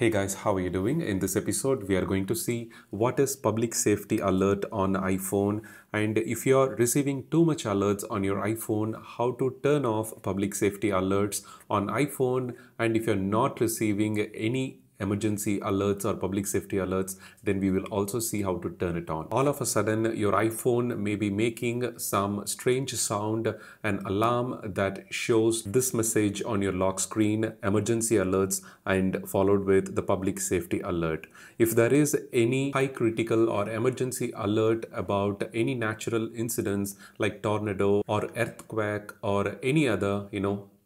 Hey guys, how are you doing? In this episode, we are going to see what is public safety alert on iPhone, and if you are receiving too much alerts on your iPhone, how to turn off public safety alerts on iPhone, and if you're not receiving any emergency alerts or public safety alerts, then we will also see how to turn it on. All of a sudden, your iPhone may be making some strange sound, an alarm that shows this message on your lock screen, emergency alerts, and followed with the public safety alert. If there is any high critical or emergency alert about any natural incidents like tornado or earthquake or any other,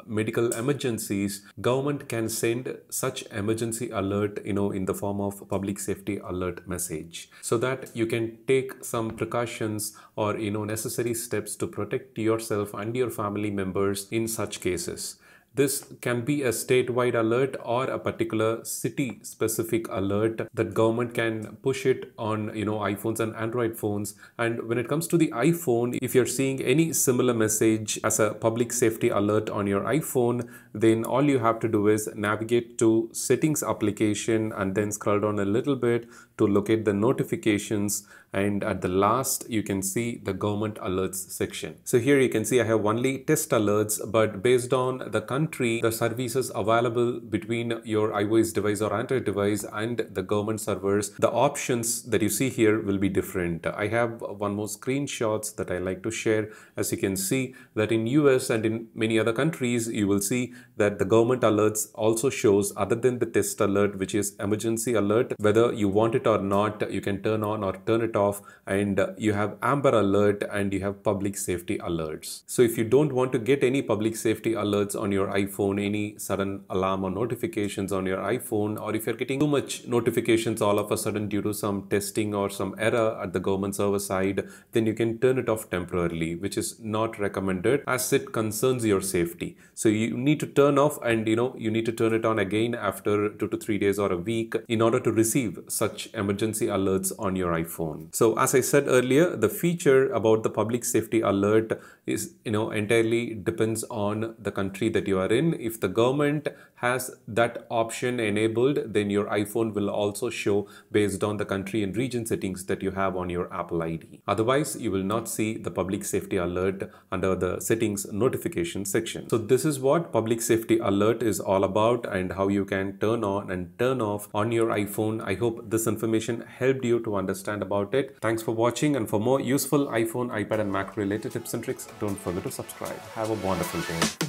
medical emergencies, government can send such emergency alert, in the form of public safety alert message, so that you can take some precautions or, necessary steps to protect yourself and your family members in such cases. This can be a statewide alert or a particular city specific alert that government can push it on iPhones and Android phones. And when it comes to the iPhone, if you're seeing any similar message as a public safety alert on your iPhone, then all you have to do is navigate to Settings application and then scroll down a little bit to locate the notifications, and at the last you can see the government alerts section. So here you can see I have only test alerts, but based on the country, the services available between your iOS device or Android device and the government servers, the options that you see here will be different. I have one more screenshots that I like to share. As you can see that in US and in many other countries, you will see that the government alerts also shows, other than the test alert, which is emergency alert. Whether you want it or not, you can turn on or turn it off, and you have Amber Alert and you have public safety alerts. So if you don't want to get any public safety alerts on your iPhone, any sudden alarm or notifications on your iPhone, or if you're getting too much notifications all of a sudden due to some testing or some error at the government server side, then you can turn it off temporarily, which is not recommended as it concerns your safety. So you need to turn off, and you need to turn it on again after 2 to 3 days or a week in order to receive such emergency alerts on your iPhone. So as I said earlier, the feature about the public safety alert is entirely depends on the country that you are in. If the government has that option enabled, then your iPhone will also show based on the country and region settings that you have on your Apple ID. Otherwise, you will not see the public safety alert under the settings notification section. So this is what public safety alert is all about and how you can turn on and turn off on your iPhone. I hope this information helped you to understand about it. Thanks for watching, and for more useful iPhone, iPad and Mac related tips and tricks, don't forget to subscribe. Have a wonderful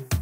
day.